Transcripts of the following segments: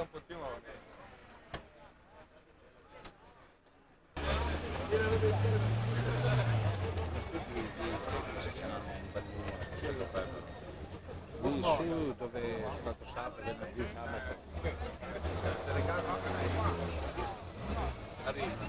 passa un pochimone. Lì su dove è stato sabato, venerdì, sabato. Arriva.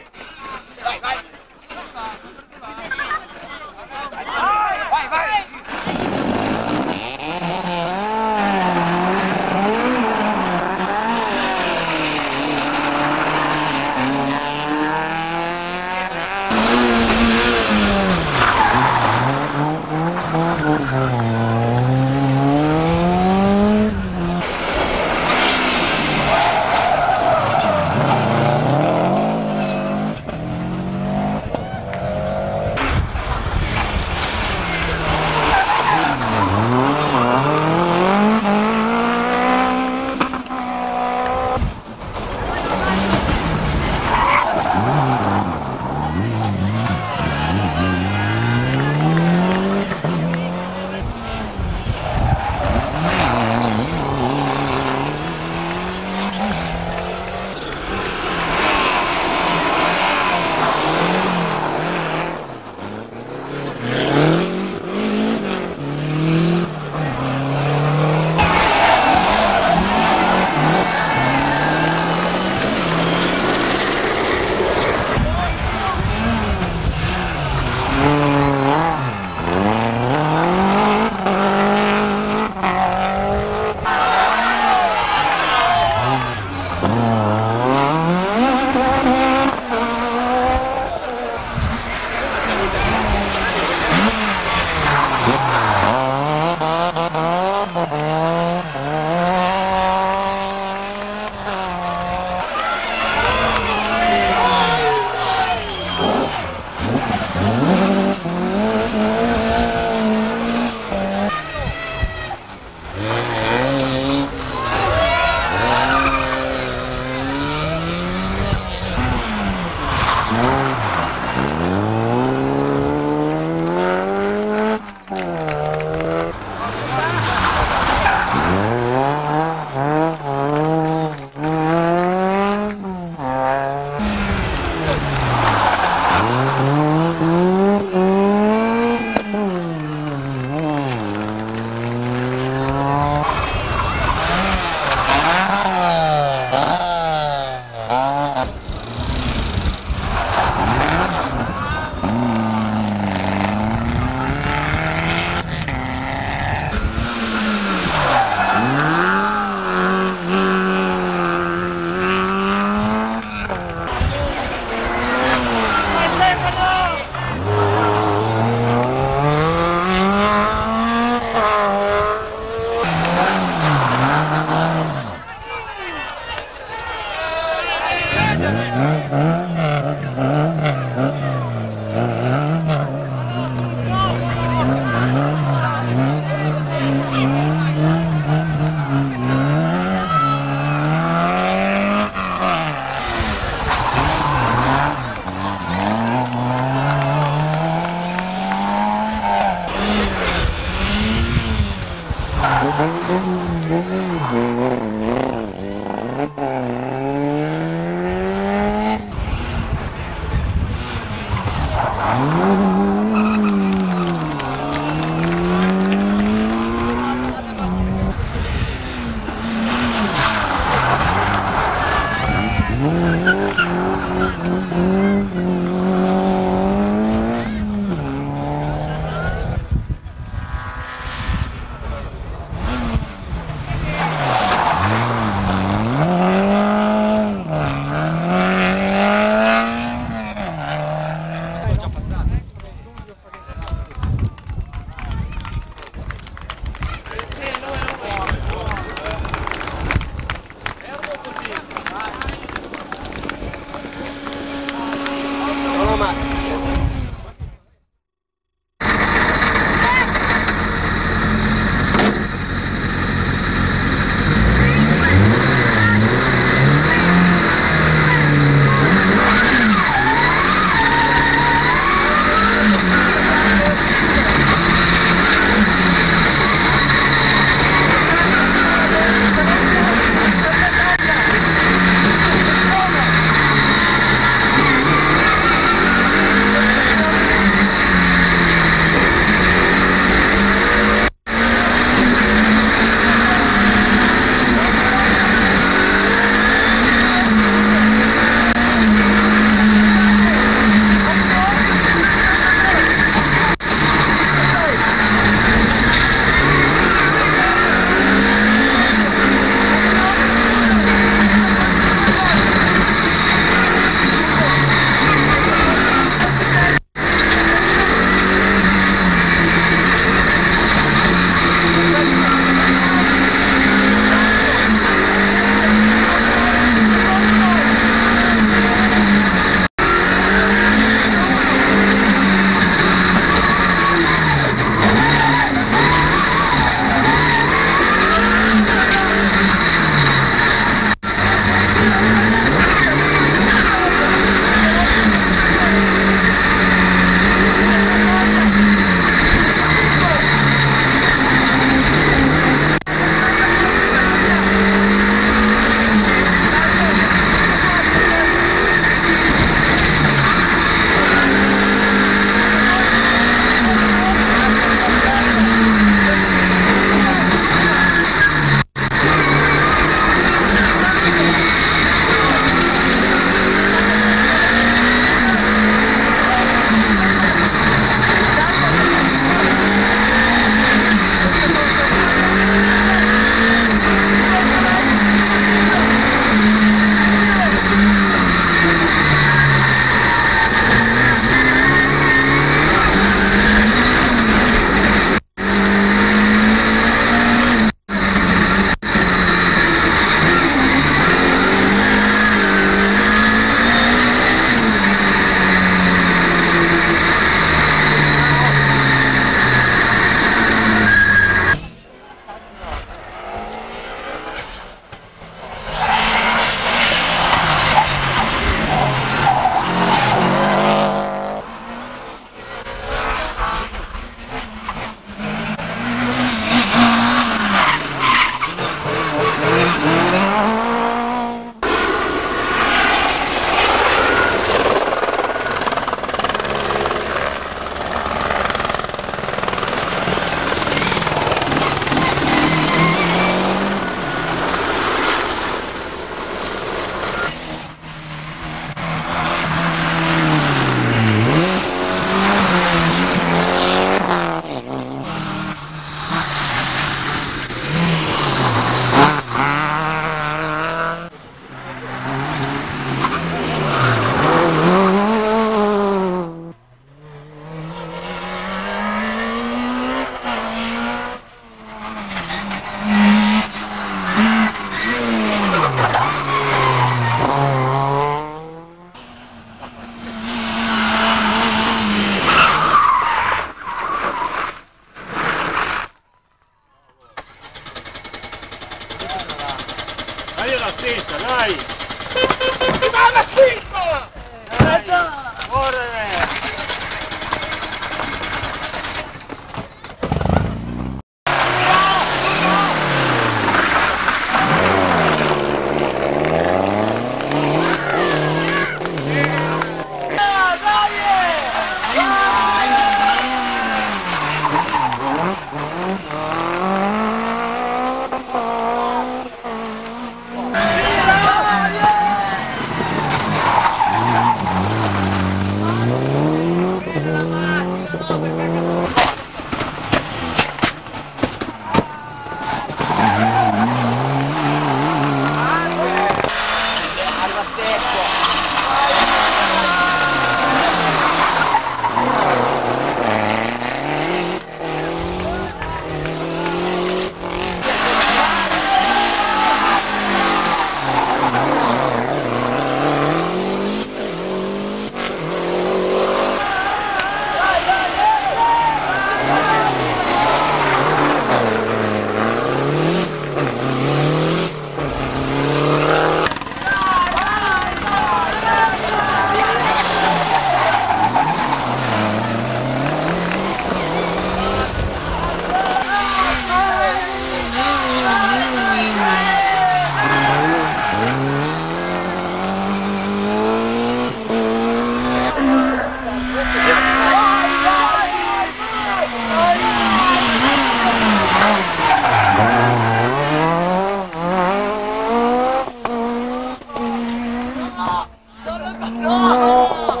No,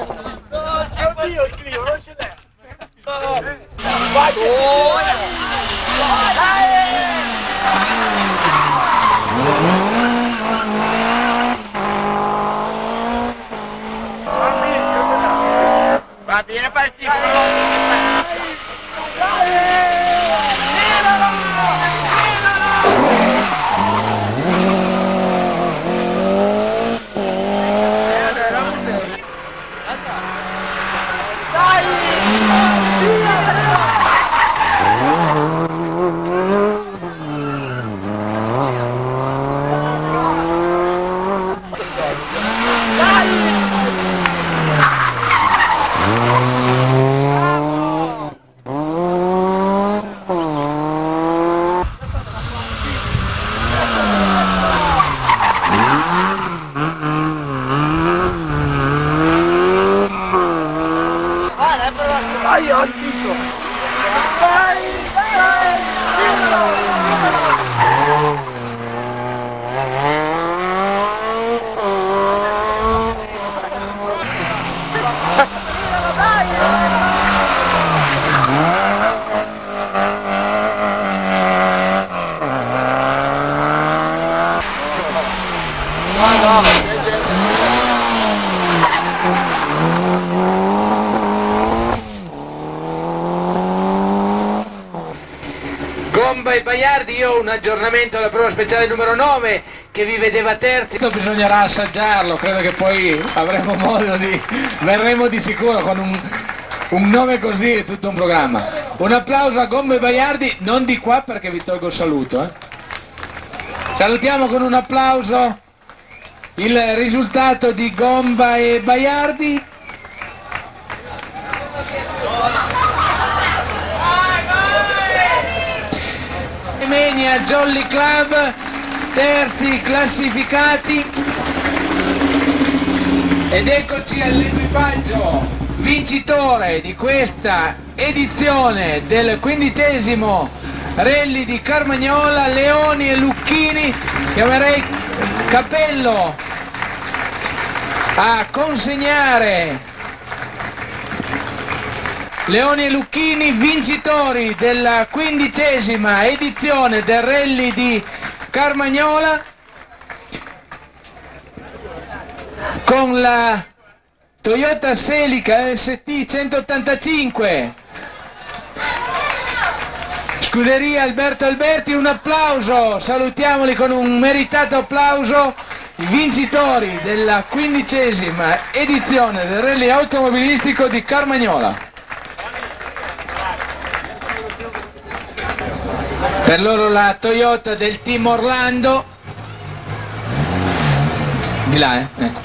oddio il Clio, non ce n'è. Vai che va bene, partito! Gomba e Baiardi, io ho un aggiornamento alla prova speciale numero 9 che vi vedeva terzi. Bisognerà assaggiarlo, credo che poi avremo modo di... verremo di sicuro con un nome così e tutto un programma. Un applauso a Gomba e Baiardi, non di qua perché vi tolgo il saluto. Salutiamo con un applauso il risultato di Gomba e Baiardi. Jolly Club, terzi classificati, ed eccoci all'equipaggio vincitore di questa edizione del 15° rally di Carmagnola, Leoni e Lucchini. Chiamerei Capello a consegnare Leoni e Lucchini vincitori della 15ª edizione del rally di Carmagnola, con la Toyota Celica ST 185 Scuderia Alberto Alberti. Un applauso, salutiamoli con un meritato applauso, i vincitori della 15ª edizione del rally automobilistico di Carmagnola. Per loro la Toyota del team Orlando, di là, ecco.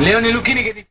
Leoni Lucchini che